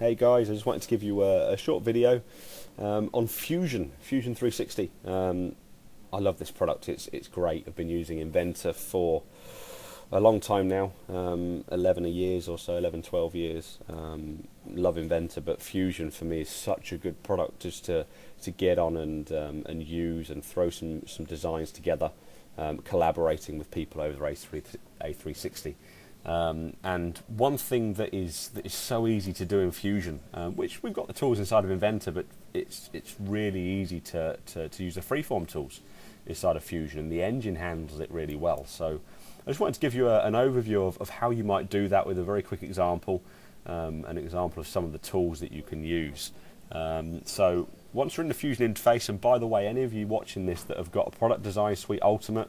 Hey guys, I just wanted to give you a short video on Fusion 360. I love this product, it's great. I've been using Inventor for a long time now, 11, 12 years. Love Inventor, but Fusion for me is such a good product just to get on and use and throw some designs together, collaborating with people over the A360. And one thing that is so easy to do in Fusion, which we've got the tools inside of Inventor, but it's really easy to use the freeform tools inside of Fusion, and the engine handles it really well. So I just wanted to give you an overview of how you might do that with a very quick example, an example of some of the tools that you can use. So once you're in the Fusion interface, and by the way, any of you watching this that have got a Product Design Suite Ultimate,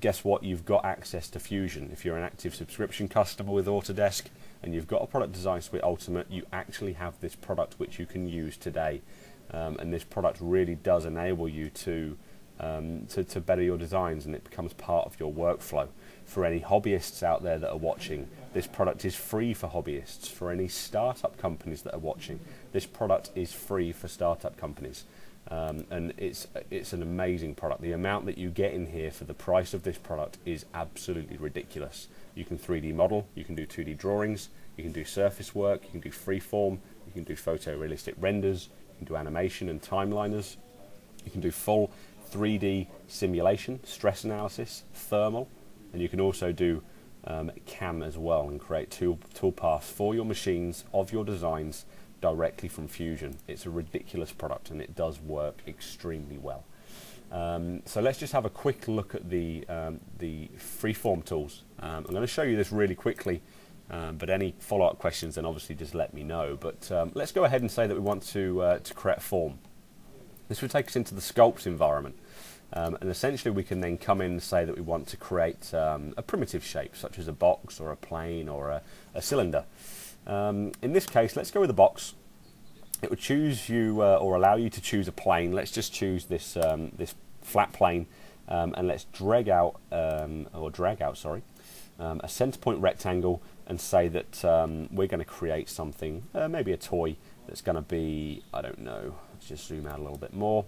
guess what, you've got access to Fusion. If you're an active subscription customer with Autodesk and you've got a Product Design Suite Ultimate, you actually have this product which you can use today, and this product really does enable you to better your designs, and it becomes part of your workflow. For any hobbyists out there that are watching, this product is free for hobbyists. For any startup companies that are watching, this product is free for startup companies. And it's an amazing product. The amount that you get in here for the price of this product is absolutely ridiculous. You can 3D model, you can do 2D drawings, you can do surface work, you can do freeform, you can do photorealistic renders, you can do animation and timeliners, you can do full 3D simulation, stress analysis, thermal, and you can also do CAM as well, and create tool paths for your machines of your designs directly from Fusion. It's a ridiculous product, and it does work extremely well. So let's just have a quick look at the freeform tools. I'm going to show you this really quickly, but any follow-up questions then obviously just let me know. But let's go ahead and say that we want to create a form. This will take us into the sculpts environment, and essentially we can then come in and say that we want to create a primitive shape, such as a box or a plane or a cylinder. In this case, let's go with a box. It would choose you or allow you to choose a plane. Let's just choose this this flat plane, and let's drag out a center point rectangle, and say that we're going to create something, maybe a toy that's going to be, I don't know, let's just zoom out a little bit more,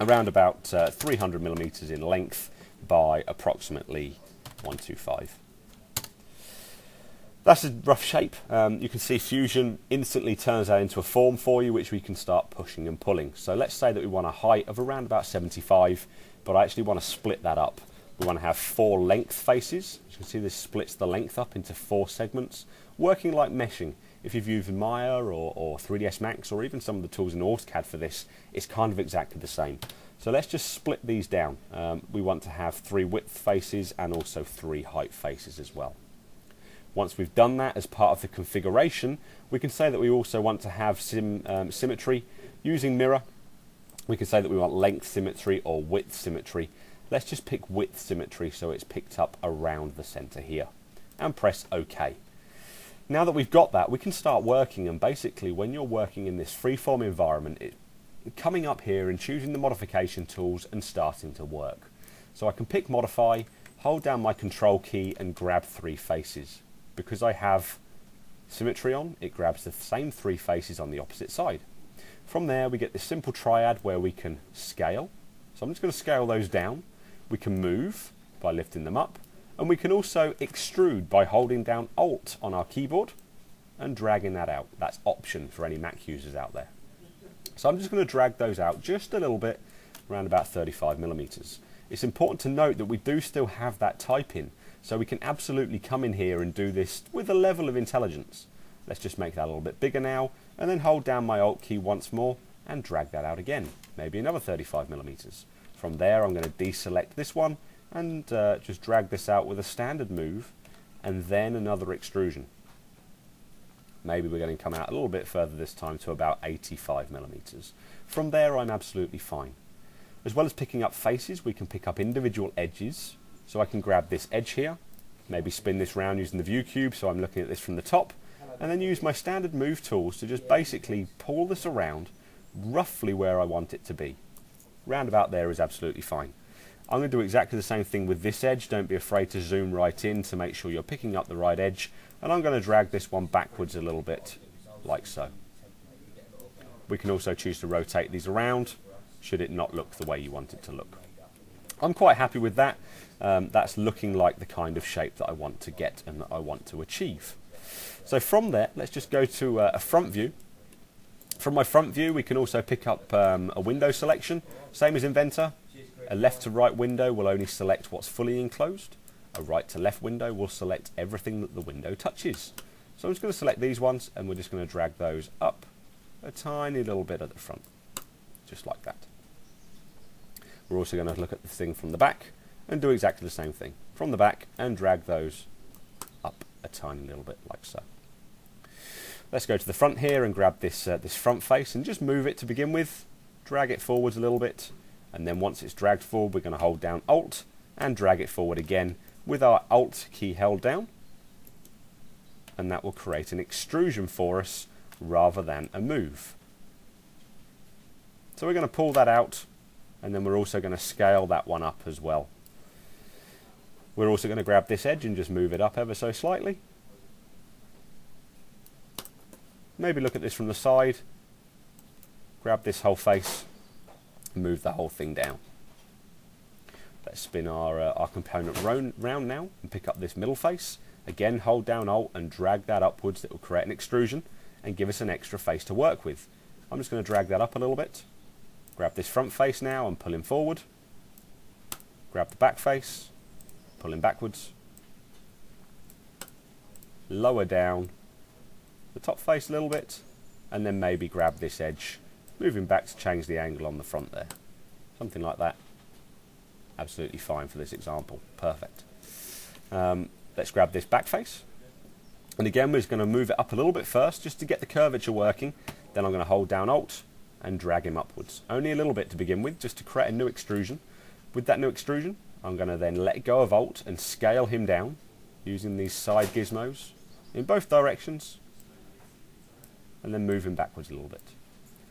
around about 300 millimeters in length by approximately 125. That's a rough shape. You can see Fusion instantly turns that into a form for you, which we can start pushing and pulling. So let's say that we want a height of around about 75, but I actually want to split that up. We want to have 4 length faces. As you can see, this splits the length up into 4 segments, working like meshing. If you've used Maya or 3ds Max, or even some of the tools in AutoCAD for this, it's kind of exactly the same. So let's just split these down. We want to have 3 width faces and also 3 height faces as well. Once we've done that, as part of the configuration, we can say that we also want to have symmetry. Using mirror, we can say that we want length symmetry or width symmetry. Let's just pick width symmetry, so it's picked up around the center here, and press OK. Now that we've got that, we can start working, and basically when you're working in this freeform environment, it's coming up here and choosing the modification tools and starting to work. So I can pick modify, hold down my control key and grab 3 faces. Because I have symmetry on, it grabs the same 3 faces on the opposite side. From there we get this simple triad where we can scale. So I'm just going to scale those down. We can move by lifting them up, and we can also extrude by holding down Alt on our keyboard and dragging that out. That's option for any Mac users out there. So I'm just going to drag those out just a little bit, around about 35 millimeters. It's important to note that we do still have that type in. So we can absolutely come in here and do this with a level of intelligence. Let's just make that a little bit bigger now, and then hold down my Alt key once more and drag that out again, maybe another 35 millimeters. From there I'm going to deselect this one and just drag this out with a standard move, and then another extrusion. Maybe we're going to come out a little bit further this time to about 85 millimeters. From there I'm absolutely fine. As well as picking up faces, we can pick up individual edges. So I can grab this edge here, maybe spin this round using the view cube so I'm looking at this from the top, and then use my standard move tools to just basically pull this around roughly where I want it to be. Roundabout there is absolutely fine. I'm going to do exactly the same thing with this edge. Don't be afraid to zoom right in to make sure you're picking up the right edge, and I'm going to drag this one backwards a little bit like so. We can also choose to rotate these around should it not look the way you want it to look. I'm quite happy with that. That's looking like the kind of shape that I want to get and that I want to achieve. So from there, let's just go to a front view. From my front view, we can also pick up a window selection, same as Inventor. A left to right window will only select what's fully enclosed. A right to left window will select everything that the window touches. So I'm just going to select these ones and we're just going to drag those up a tiny little bit at the front, just like that. We're also going to look at the thing from the back and do exactly the same thing from the back and drag those up a tiny little bit like so. Let's go to the front here and grab this, this front face and just move it to begin with, drag it forwards a little bit, and then once it's dragged forward we're going to hold down Alt and drag it forward again with our Alt key held down, and that will create an extrusion for us rather than a move. So we're going to pull that out, and then we're also going to scale that one up as well. We're also going to grab this edge and just move it up ever so slightly. Maybe look at this from the side, grab this whole face, and move the whole thing down. Let's spin our component round now and pick up this middle face. Again, hold down Alt and drag that upwards. That will create an extrusion and give us an extra face to work with. I'm just going to drag that up a little bit. Grab this front face now and pull him forward. Grab the back face, pull him backwards. Lower down the top face a little bit, and then maybe grab this edge, moving back to change the angle on the front there. Something like that. Absolutely fine for this example. Perfect. Let's grab this back face. And again, we're just going to move it up a little bit first just to get the curvature working. Then I'm going to hold down Alt and drag him upwards. Only a little bit to begin with, just to create a new extrusion. With that new extrusion, I'm going to then let go of Alt and scale him down using these side gizmos in both directions, and then move him backwards a little bit.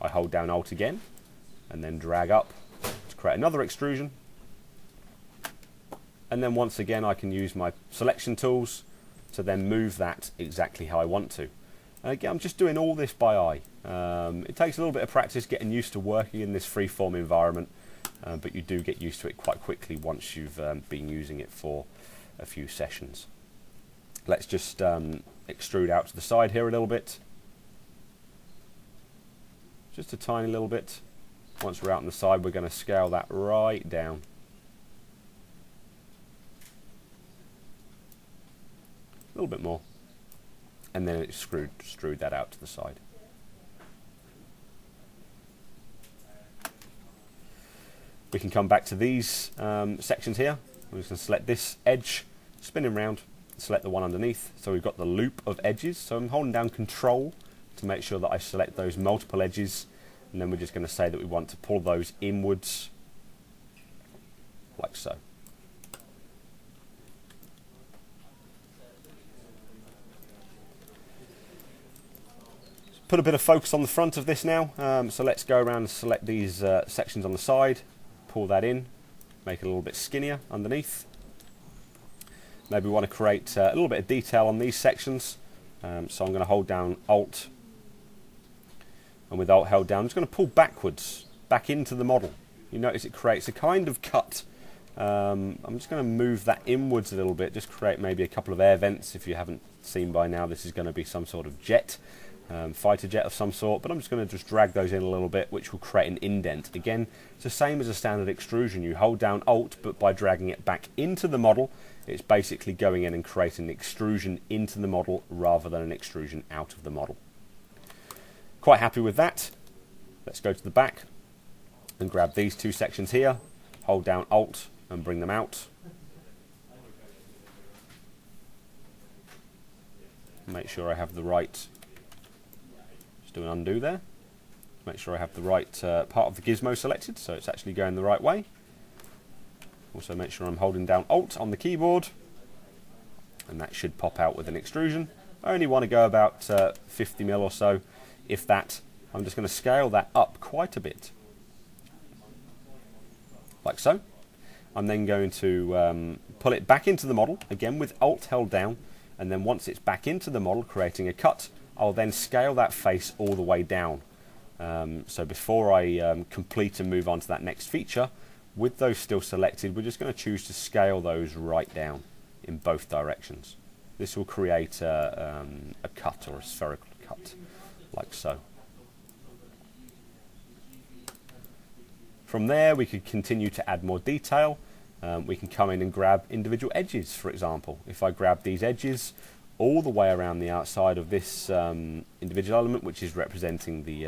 I hold down Alt again and then drag up to create another extrusion. And then once again, I can use my selection tools to then move that exactly how I want to. And again, I'm just doing all this by eye. It takes a little bit of practice getting used to working in this freeform environment, but you do get used to it quite quickly once you've been using it for a few sessions. Let's just extrude out to the side here a little bit. Just a tiny little bit. Once we're out on the side, we're going to scale that right down. A little bit more, and then it screwed that out to the side. We can come back to these sections here. We're just going to select this edge, spinning round, select the one underneath. So we've got the loop of edges. So I'm holding down Control to make sure that I select those multiple edges, and then we're just going to say that we want to pull those inwards, like so. Put a bit of focus on the front of this now, so let's go around and select these sections on the side, pull that in, make it a little bit skinnier underneath. Maybe we want to create a little bit of detail on these sections, so I'm going to hold down Alt, and with Alt held down I'm just going to pull backwards, back into the model. You notice it creates a kind of cut. I'm just going to move that inwards a little bit, just create maybe a couple of air vents. If you haven't seen by now, this is going to be some sort of jet. Fighter jet of some sort, but I'm just going to drag those in a little bit, which will create an indent. Again, it's the same as a standard extrusion. You hold down Alt, but by dragging it back into the model, it's basically going in and creating an extrusion into the model rather than an extrusion out of the model. Quite happy with that. Let's go to the back and grab these two sections here, hold down Alt and bring them out. Make sure I have the right... do an undo there. Make sure I have the right part of the gizmo selected, so it's actually going the right way. Also make sure I'm holding down Alt on the keyboard, and that should pop out with an extrusion. I only want to go about 50mm or so, if that. I'm just going to scale that up quite a bit, like so. I'm then going to pull it back into the model, again with Alt held down, and then once it's back into the model, creating a cut, I'll then scale that face all the way down. So before I complete and move on to that next feature, with those still selected, we're just going to choose to scale those right down in both directions. This will create a cut, or a spherical cut, like so. From there, we could continue to add more detail. We can come in and grab individual edges, for example. If I grab these edges all the way around the outside of this individual element, which is representing the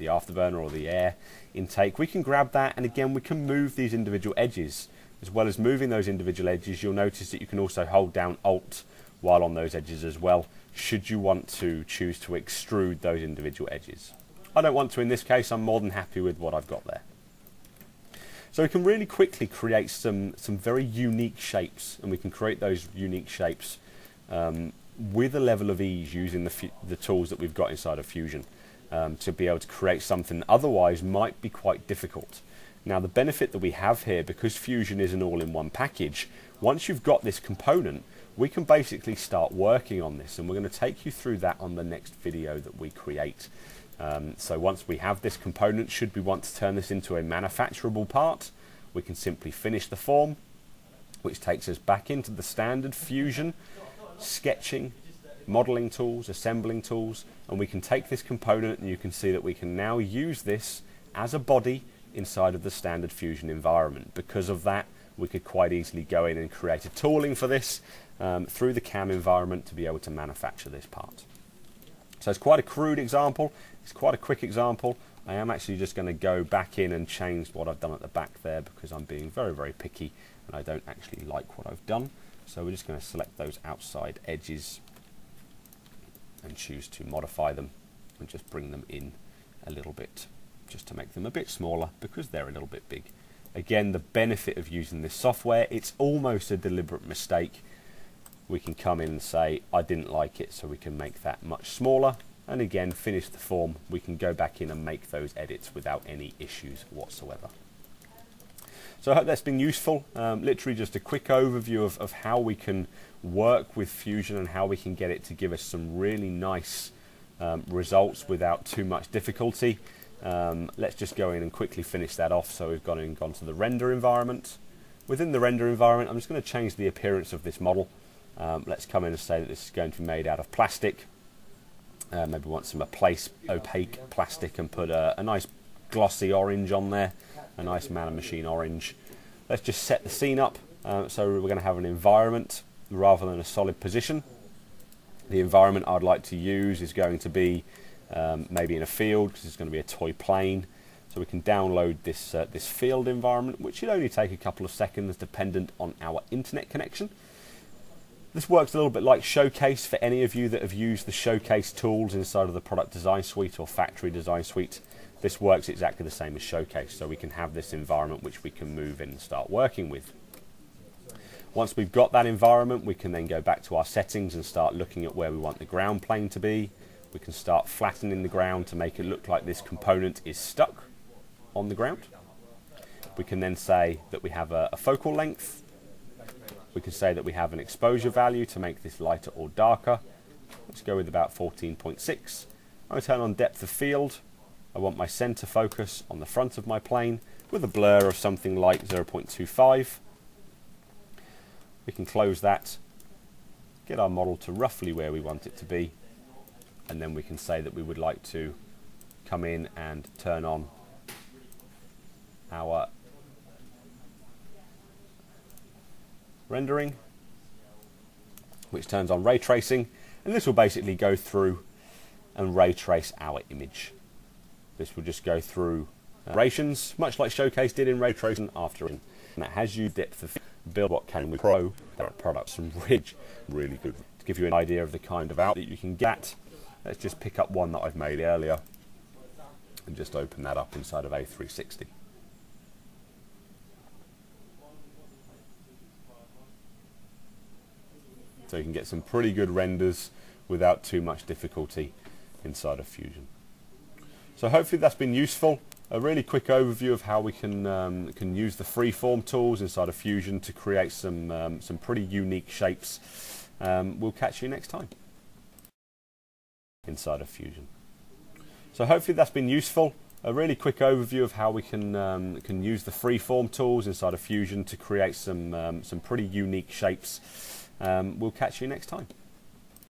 afterburner or the air intake, we can grab that, and again, we can move these individual edges. As well as moving those individual edges, you'll notice that you can also hold down Alt while on those edges as well, should you want to choose to extrude those individual edges. I don't want to in this case. I'm more than happy with what I've got there. So we can really quickly create some very unique shapes, and we can create those unique shapes with a level of ease using the tools that we've got inside of Fusion to be able to create something that otherwise might be quite difficult. Now, the benefit that we have here, because Fusion is an all-in-one package, once you've got this component, we can basically start working on this, and we're going to take you through that on the next video that we create. So once we have this component, should we want to turn this into a manufacturable part, we can simply finish the form, which takes us back into the standard Fusion sketching, modeling tools, assembling tools, and we can take this component, and you can see that we can now use this as a body inside of the standard Fusion environment. Because of that, we could quite easily go in and create a tooling for this through the CAM environment to be able to manufacture this part. So it's quite a crude example, it's quite a quick example. I am actually just going to go back in and change what I've done at the back there, because I'm being very, very picky and I don't actually like what I've done. So we're just going to select those outside edges and choose to modify them and just bring them in a little bit, just to make them a bit smaller because they're a little bit big. Again, the benefit of using this software, it's almost a deliberate mistake. We can come in and say, I didn't like it, so we can make that much smaller. And again, finish the form. We can go back in and make those edits without any issues whatsoever. So I hope that's been useful. Literally just a quick overview of how we can work with Fusion and how we can get it to give us some really nice results without too much difficulty. Let's just go in and quickly finish that off. So we've gone in and gone to the render environment. Within the render environment, I'm just going to change the appearance of this model. Let's come in and say that this is going to be made out of plastic. Maybe we want some opaque plastic and put a nice glossy orange on there, a nice man and machine orange. Let's just set the scene up. So we're going to have an environment rather than a solid position. The environment I'd like to use is going to be maybe in a field, because it's going to be a toy plane. So we can download this, this field environment, which should only take a couple of seconds dependent on our internet connection. This works a little bit like Showcase for any of you that have used the Showcase tools inside of the Product Design Suite or Factory Design Suite. This works exactly the same as Showcase, so we can have this environment which we can move in and start working with. Once we've got that environment, we can then go back to our settings and start looking at where we want the ground plane to be. We can start flattening the ground to make it look like this component is stuck on the ground. We can then say that we have a focal length. We can say that we have an exposure value to make this lighter or darker. Let's go with about 14.6. I turn on depth of field. I want my center focus on the front of my plane with a blur of something like 0.25. We can close that, get our model to roughly where we want it to be, and then we can say that we would like to come in and turn on our rendering, which turns on ray tracing, and this will basically go through and ray trace our image. This will just go through iterations, much like Showcase did in ray tracing after it. And that has you depth of build what came with Pro. There are products from Ridge, really good to give you an idea of the kind of out that you can get. Let's just pick up one that I've made earlier and just open that up inside of A360. So you can get some pretty good renders without too much difficulty inside of Fusion. So hopefully that's been useful. A really quick overview of how we can use the freeform tools inside of Fusion to create some pretty unique shapes. We'll catch you next time. inside of Fusion. So hopefully that's been useful. A really quick overview of how we can use the freeform tools inside of Fusion to create some pretty unique shapes. We'll catch you next time.